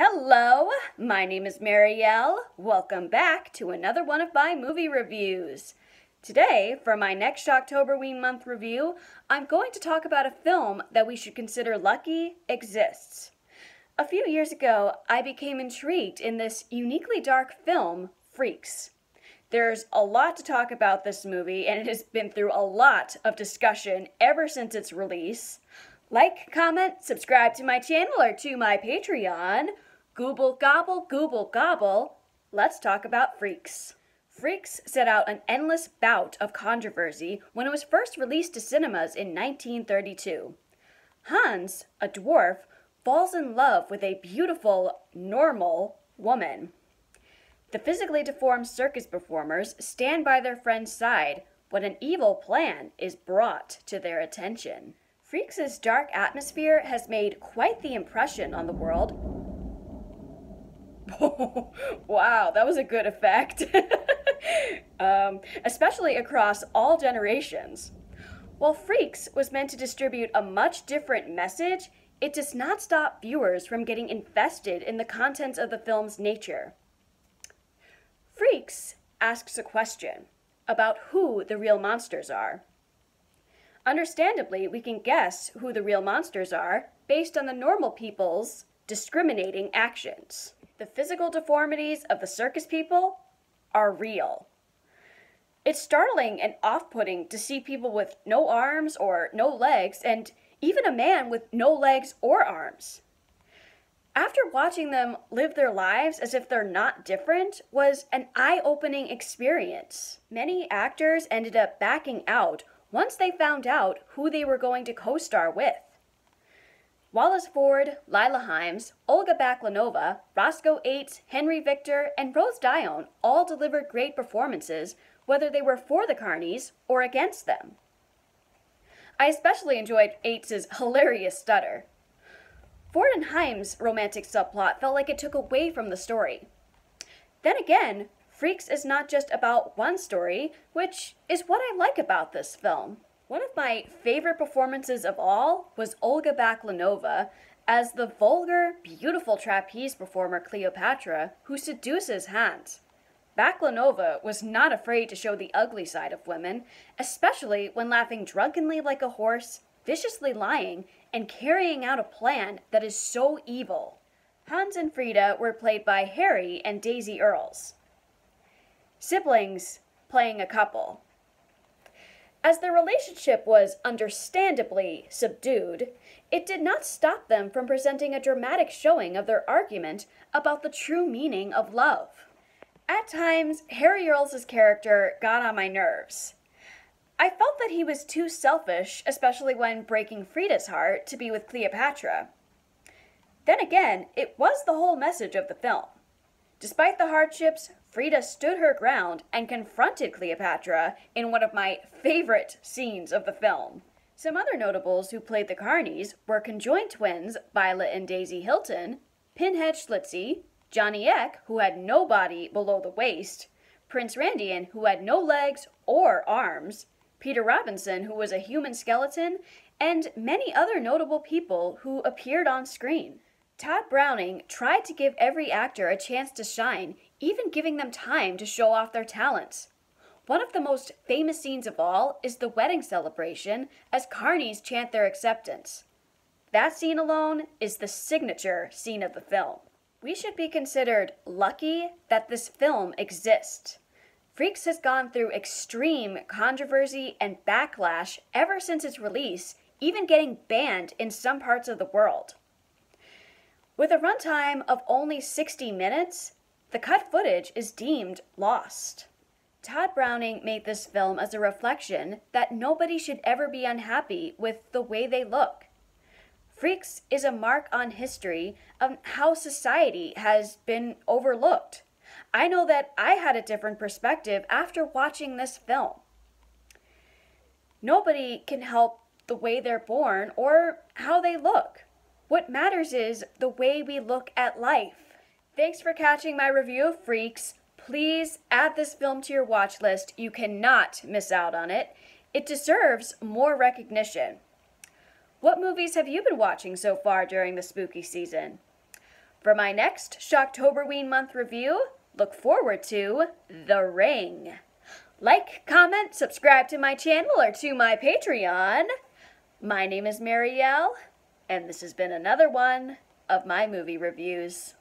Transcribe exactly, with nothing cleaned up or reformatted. Hello, my name is Marielle. Welcome back to another one of my movie reviews. Today, for my next Shocktober-ween month review, I'm going to talk about a film that we should consider lucky exists. A few years ago, I became intrigued in this uniquely dark film, Freaks. There's a lot to talk about this movie, and it has been through a lot of discussion ever since its release. Like, comment, subscribe to my channel or to my Patreon. Google gobble, Google gobble, let's talk about Freaks. Freaks set out an endless bout of controversy when it was first released to cinemas in nineteen thirty-two. Hans, a dwarf, falls in love with a beautiful, normal woman. The physically deformed circus performers stand by their friend's side when an evil plan is brought to their attention. Freaks' dark atmosphere has made quite the impression on the world. Oh, wow, that was a good effect. um, especially across all generations. While Freaks was meant to distribute a much different message, it does not stop viewers from getting invested in the contents of the film's nature. Freaks asks a question about who the real monsters are. Understandably, we can guess who the real monsters are based on the normal people's discriminating actions. The physical deformities of the circus people are real. It's startling and off-putting to see people with no arms or no legs, and even a man with no legs or arms. After watching them live their lives as if they're not different was an eye-opening experience. Many actors ended up backing out once they found out who they were going to co-star with. Wallace Ford, Lila Himes, Olga Baclanova, Roscoe Ates, Henry Victor, and Rose Dion all delivered great performances, whether they were for the carnies or against them. I especially enjoyed Ates' hilarious stutter. Ford and Himes' romantic subplot felt like it took away from the story. Then again, Freaks is not just about one story, which is what I like about this film. One of my favorite performances of all was Olga Baclanova as the vulgar, beautiful trapeze performer Cleopatra, who seduces Hans. Baclanova was not afraid to show the ugly side of women, especially when laughing drunkenly like a horse, viciously lying, and carrying out a plan that is so evil. Hans and Frida were played by Harry and Daisy Earles, siblings playing a couple. As their relationship was understandably subdued, it did not stop them from presenting a dramatic showing of their argument about the true meaning of love. At times, Harry Earles' character got on my nerves. I felt that he was too selfish, especially when breaking Frida's heart, to be with Cleopatra. Then again, it was the whole message of the film. Despite the hardships, Frida stood her ground and confronted Cleopatra in one of my favorite scenes of the film. Some other notables who played the carnies were conjoined twins Violet and Daisy Hilton, Pinhead Schlitzie, Johnny Eck, who had no body below the waist, Prince Randian, who had no legs or arms, Peter Robinson, who was a human skeleton, and many other notable people who appeared on screen. Tod Browning tried to give every actor a chance to shine, even giving them time to show off their talents. One of the most famous scenes of all is the wedding celebration as carnies chant their acceptance. That scene alone is the signature scene of the film. We should be considered lucky that this film exists. Freaks has gone through extreme controversy and backlash ever since its release, even getting banned in some parts of the world. With a runtime of only sixty minutes, the cut footage is deemed lost. Tod Browning made this film as a reflection that nobody should ever be unhappy with the way they look. Freaks is a mark on history of how society has been overlooked. I know that I had a different perspective after watching this film. Nobody can help the way they're born or how they look. What matters is the way we look at life. Thanks for catching my review of Freaks. Please add this film to your watch list. You cannot miss out on it. It deserves more recognition. What movies have you been watching so far during the spooky season? For my next Shocktoberween month review, look forward to The Ring. Like, comment, subscribe to my channel or to my Patreon. My name is Marielle, and this has been another one of my movie reviews.